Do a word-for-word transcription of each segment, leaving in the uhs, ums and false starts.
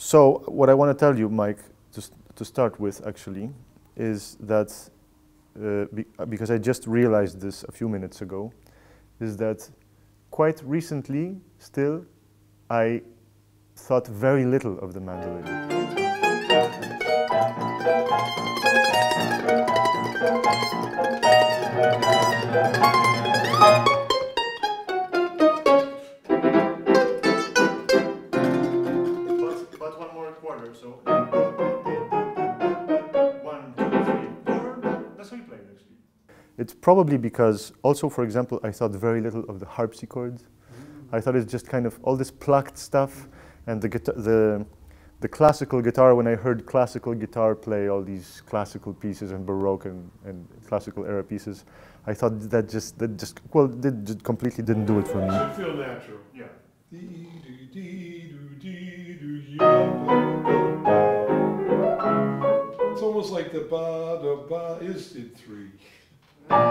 So what I want to tell you, Mike, just to start with actually, is that, uh, be because I just realized this a few minutes ago, is that quite recently still I thought very little of the mandolin. It's probably because also, for example, I thought very little of the harpsichord. Mm-hmm. I thought it's just kind of all this plucked stuff, and the, the, the classical guitar, when I heard classical guitar play all these classical pieces and Baroque and, and classical era pieces, I thought that just, that just well, that just completely didn't do it for me. It should feel natural, yeah. It's almost like the ba-da-ba is in three. But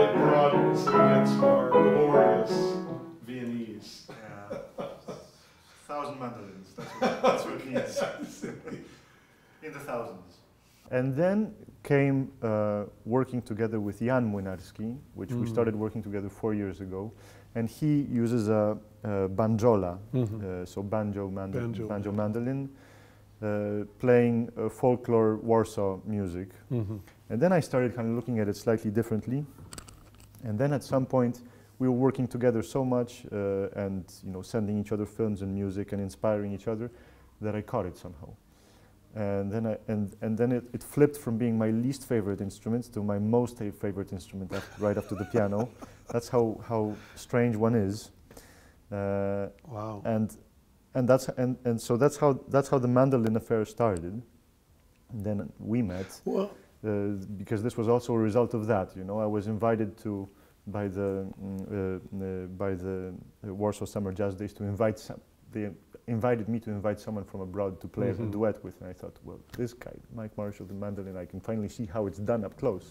it broadens and gets more glorious Viennese. Yeah. A thousand mandolins, that's what, that's what it means. In the thousands. And then came uh, working together with Jan Muinarsky, which mm-hmm. we started working together four years ago. And he uses a, a banjola, mm-hmm. uh, so banjo, mando banjo. banjo mandolin. Uh, playing uh, folklore Warsaw music. Mm-hmm. And then I started kind of looking at it slightly differently. And then at some point we were working together so much uh, and you know sending each other films and music and inspiring each other that I caught it somehow. And then, I, and, and then it, it flipped from being my least favorite instrument to my most favorite instrument after, right after the piano. That's how, how strange one is. Uh, wow. And And that's and, and so that's how that's how the mandolin affair started. And then we met well, uh, because this was also a result of that. You know, I was invited to by the uh, uh, by the Warsaw Summer Jazz Days to invite some. They invited me to invite someone from abroad to play mm-hmm. a duet with, and I thought, well, this guy, Mike Marshall, the mandolin, I can finally see how it's done up close.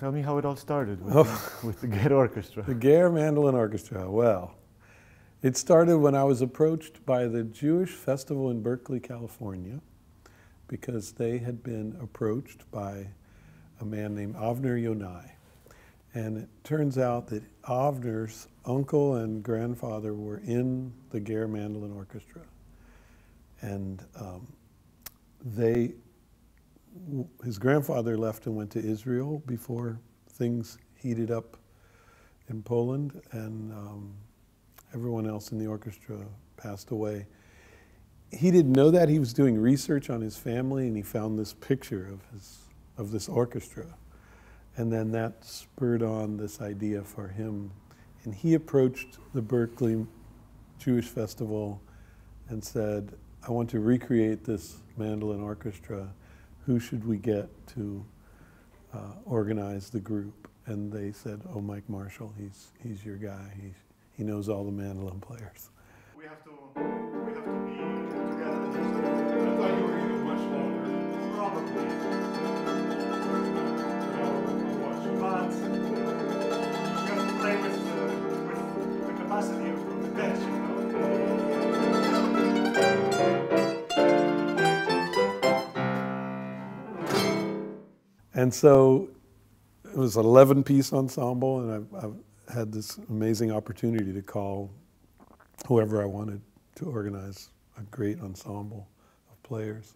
tell me how it all started with, oh. the, with the Ger Orchestra. The Ger Mandolin Orchestra, well, it started when I was approached by the Jewish Festival in Berkeley, California, because they had been approached by a man named Avner Yonai. And it turns out that Avner's uncle and grandfather were in the Ger Mandolin Orchestra. And um, they, his grandfather left and went to Israel before things heated up in Poland, and um, everyone else in the orchestra passed away. He didn't know that. He was doing research on his family, and he found this picture of, his, of this orchestra. And then that spurred on this idea for him. And he approached the Berkeley Jewish Festival and said, I want to recreate this mandolin orchestra. Who should we get to uh, organize the group? And they said, oh, Mike Marshall, he's, he's your guy. He's, he knows all the mandolin players. We have to, we have to be together. I thought you were even much longer. Probably. But you have to play with the, with the capacity of the bench, you know? And so it was an eleven-piece ensemble, and I've, I've had this amazing opportunity to call whoever I wanted to organize a great ensemble of players.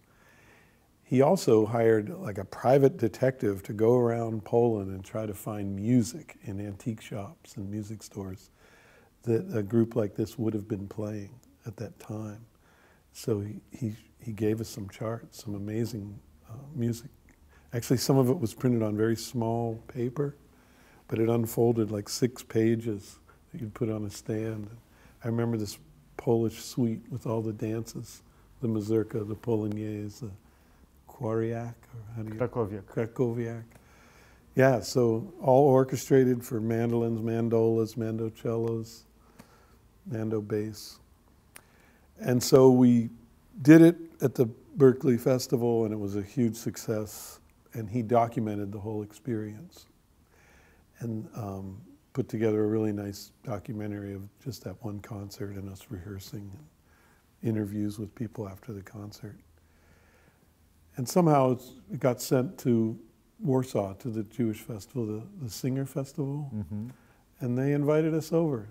He also hired like a private detective to go around Poland and try to find music in antique shops and music stores that a group like this would have been playing at that time. So he, he, he gave us some charts, some amazing uh, music. Actually, some of it was printed on very small paper, but it unfolded like six pages that you'd put on a stand. I remember this Polish suite with all the dances, the mazurka, the polonaise, the kwariak, or how do you... Krakowiak. Krakowiak. Yeah, so all orchestrated for mandolins, mandolas, mandocellos, mando bass. And so we did it at the Berkeley Festival, and it was a huge success. And he documented the whole experience and um, put together a really nice documentary of just that one concert and us rehearsing and interviews with people after the concert. And somehow it got sent to Warsaw, to the Jewish Festival, the, the Singer Festival, mm-hmm. and they invited us over.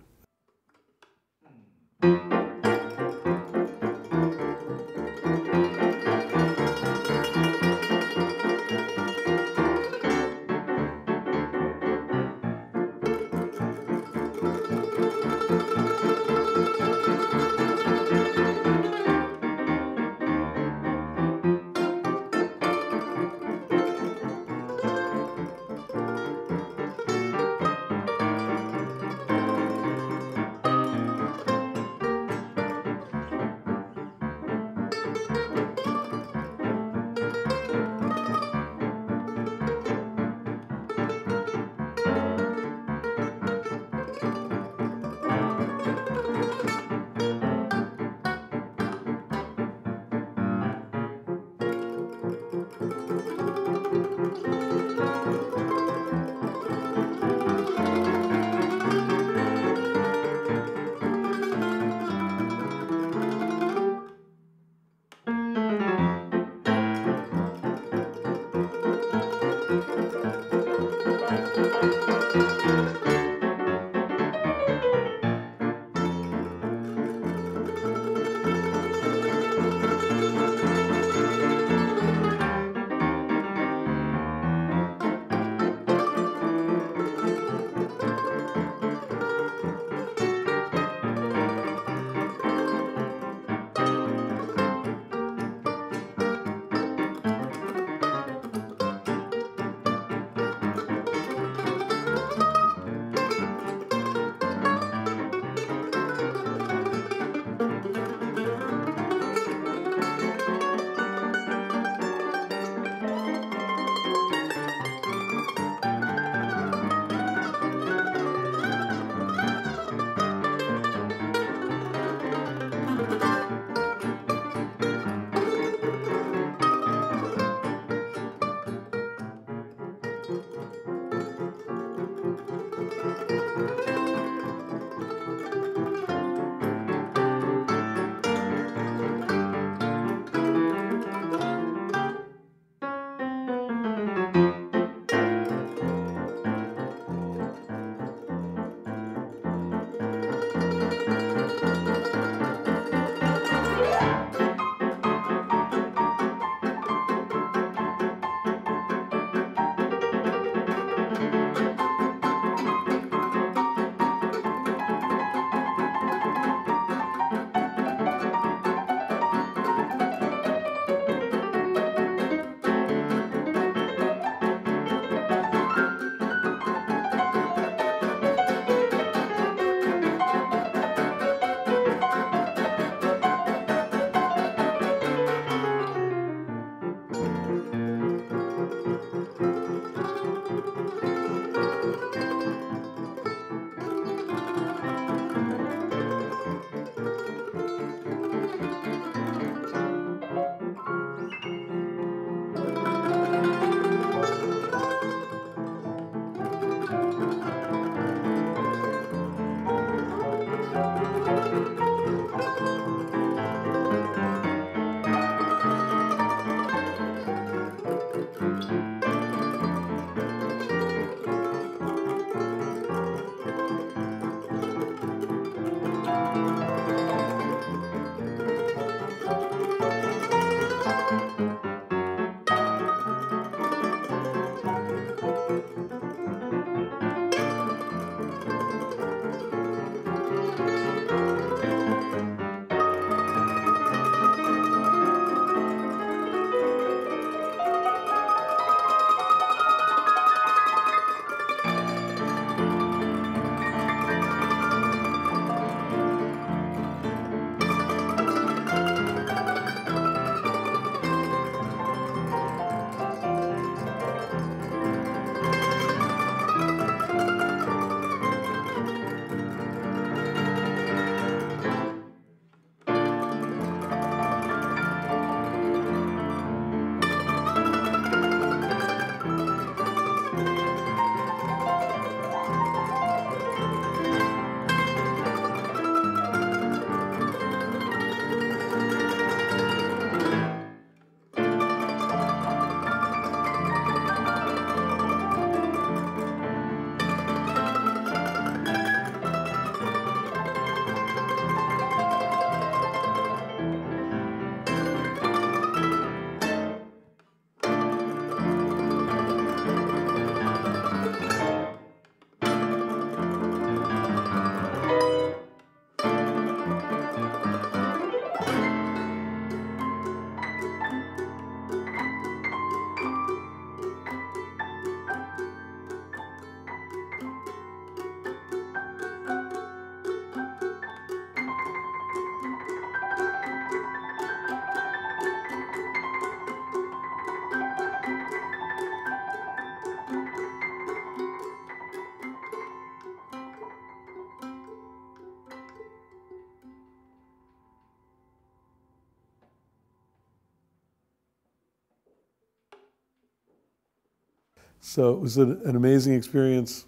So it was an, an amazing experience.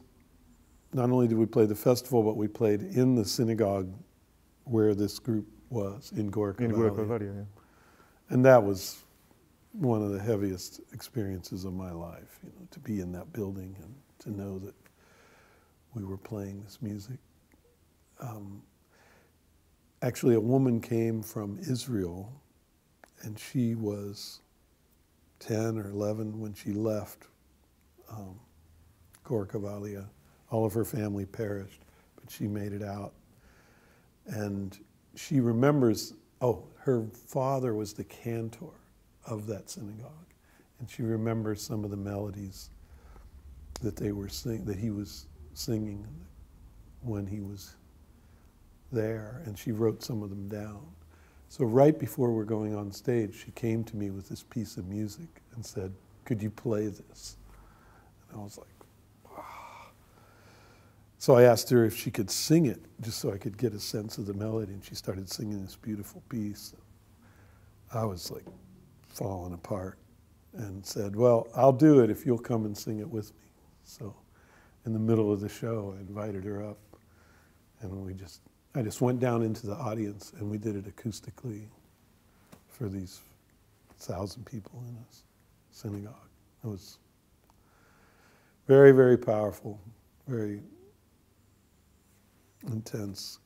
Not only did we play the festival, but we played in the synagogue where this group was, in Góra Kalwaria. And that was one of the heaviest experiences of my life, you know, to be in that building and to know that we were playing this music. Um, actually, a woman came from Israel, and she was ten or eleven when she left um, Góra Kalwaria. All of her family perished, but she made it out. And she remembers, oh, her father was the cantor of that synagogue, and she remembers some of the melodies that they were sing that he was singing when he was there, and she wrote some of them down. So right before we're going on stage, she came to me with this piece of music and said, "Could you play this?" And I was like, "Wow." So I asked her if she could sing it, just so I could get a sense of the melody, and she started singing this beautiful piece. I was like falling apart, and said, "Well, I'll do it if you'll come and sing it with me." So in the middle of the show, I invited her up, and we just I just went down into the audience, and we did it acoustically for these thousand people in a synagogue. It was very, very powerful, very intense.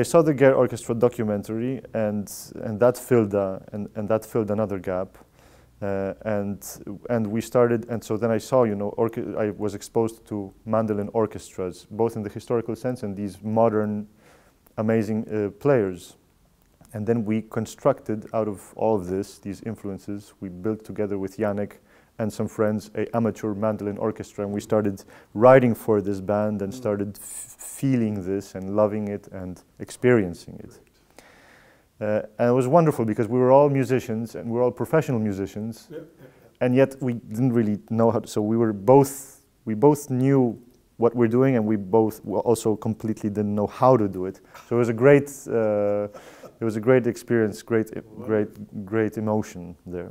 I saw the Ger Orchestra documentary, and and that filled a, and and that filled another gap, uh, and and we started. And so then I saw, you know, I was exposed to mandolin orchestras, both in the historical sense and these modern, amazing uh, players. And then we constructed out of all of this, these influences, we built together with Janek and some friends an amateur mandolin orchestra, and we started writing for this band and started f feeling this and loving it and experiencing it. Uh, and it was wonderful because we were all musicians and we were all professional musicians, yeah, yeah. And yet we didn't really know how to, so we were both, we both knew what we're doing, and we both also completely didn't know how to do it. So it was a great, uh, it was a great experience, great, great, great emotion there.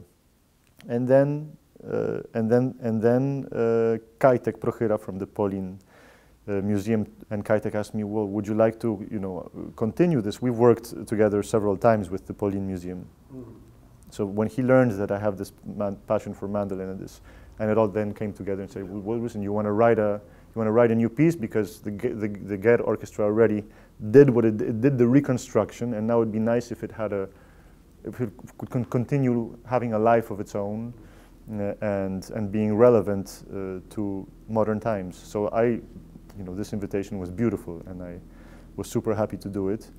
And then, uh, and then, and then, uh, Kaitek Prochera from the Polin uh, Museum, and Kaitek asked me, "Well, would you like to, you know, continue this? We've worked together several times with the Polin Museum." Mm-hmm. So when he learned that I have this man passion for mandolin and this, and it all then came together and said, "Well, listen, you want to write a, you want to write a new piece because the the, the Ger Orchestra already." Did what it, it did the reconstruction, and now it'd be nice if it had a, if it could con continue having a life of its own, uh, and and being relevant uh, to modern times. So I, you know, this invitation was beautiful, and I was super happy to do it.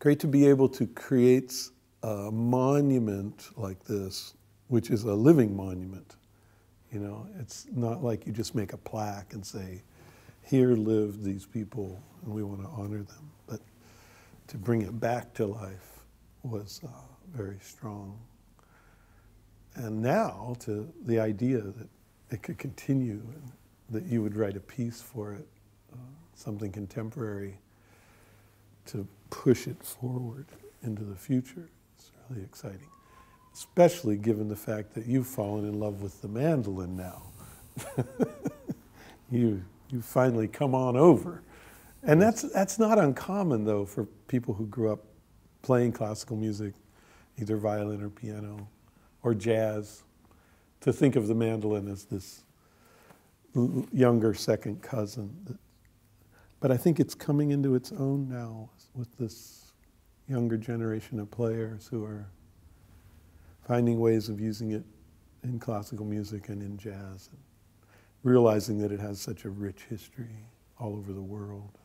Great to be able to create a monument like this, which is a living monument. You know, it's not like you just make a plaque and say, here lived these people and we want to honor them. But to bring it back to life was uh, very strong. And now to the idea that it could continue and that you would write a piece for it, uh, something contemporary, to push it forward into the future. It's really exciting, especially given the fact that you've fallen in love with the mandolin now. you, you finally come on over. And that's, that's not uncommon, though, for people who grew up playing classical music, either violin or piano or jazz, to think of the mandolin as this younger second cousin that. But I think it's coming into its own now with this younger generation of players who are finding ways of using it in classical music and in jazz, and realizing that it has such a rich history all over the world.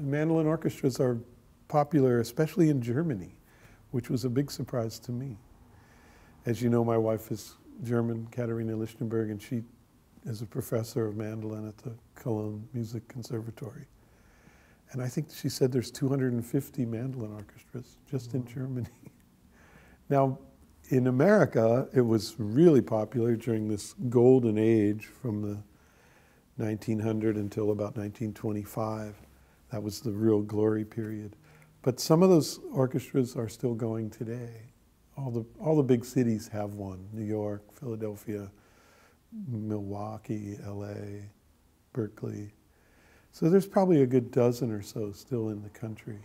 Mandolin orchestras are popular, especially in Germany, which was a big surprise to me. As you know, my wife is German, Katharina Lichtenberg, and she is a professor of mandolin at the Cologne Music Conservatory. And I think she said there's two hundred fifty mandolin orchestras just mm-hmm. in Germany. Now, in America, it was really popular during this golden age from the nineteen hundred until about nineteen twenty-five. That was the real glory period. But some of those orchestras are still going today. All the, all the big cities have one. New York, Philadelphia, Milwaukee, L A, Berkeley. So there's probably a good dozen or so still in the country.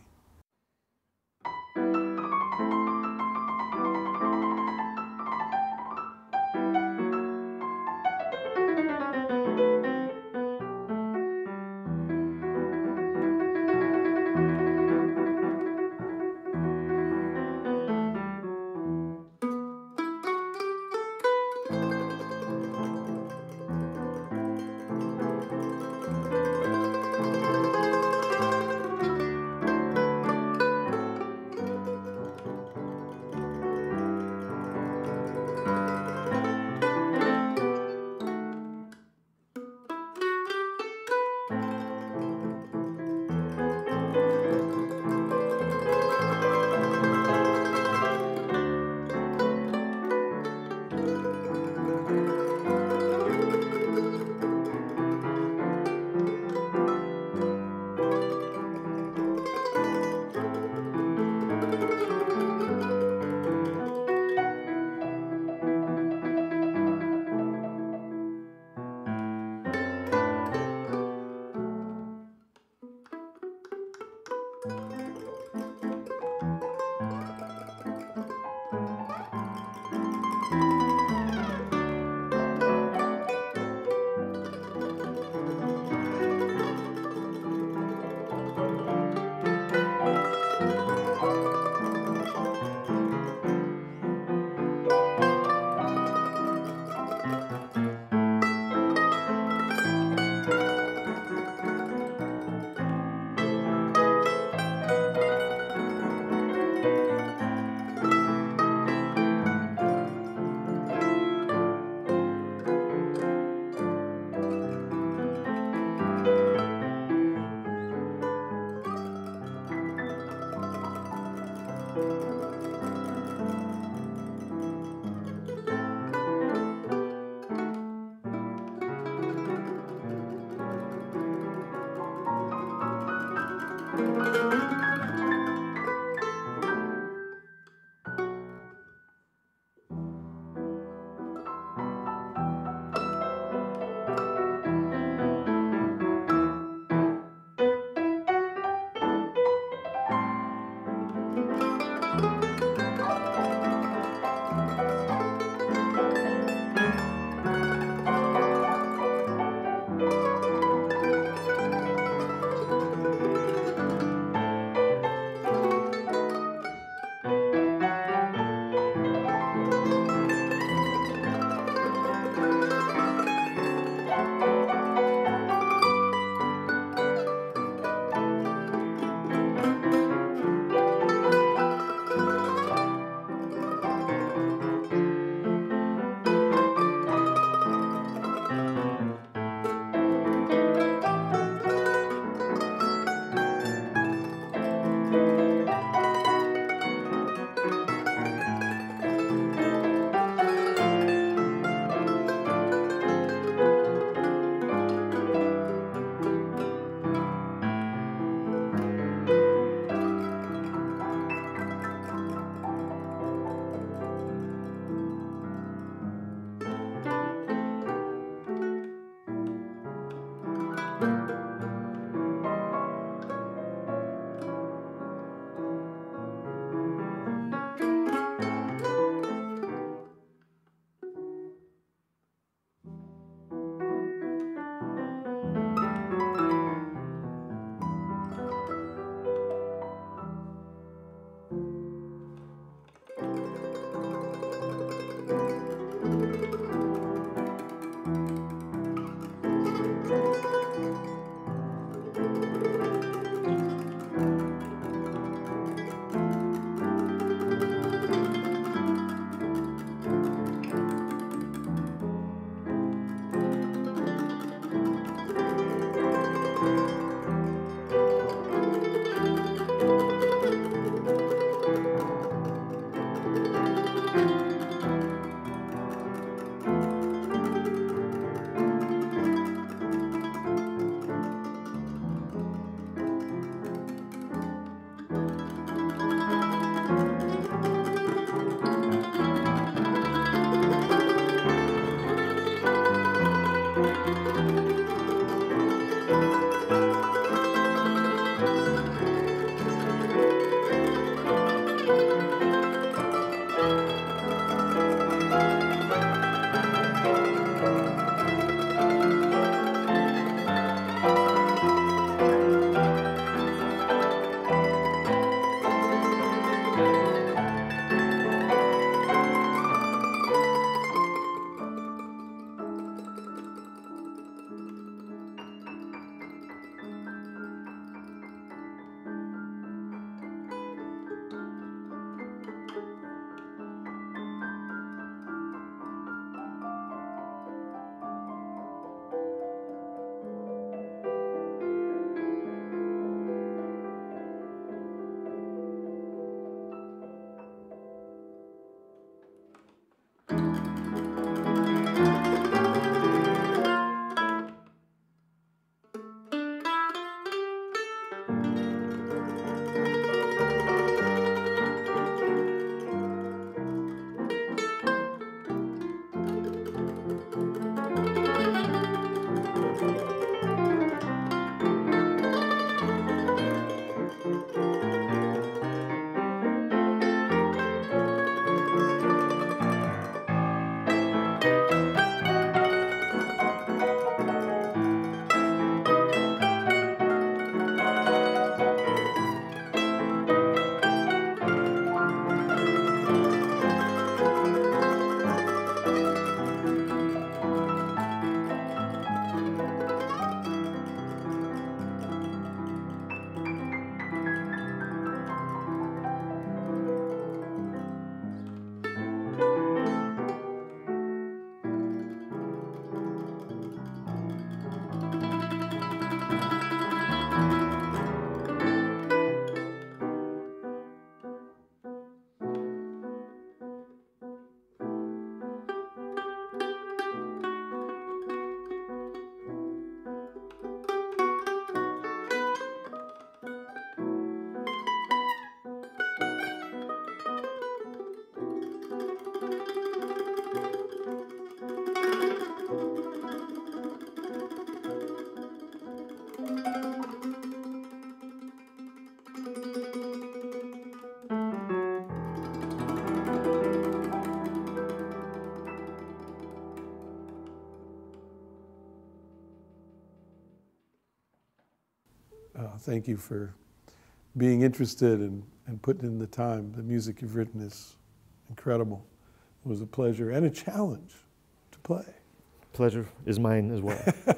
Thank you for being interested and, and putting in the time. The music you've written is incredible. It was a pleasure and a challenge to play. Pleasure is mine as well.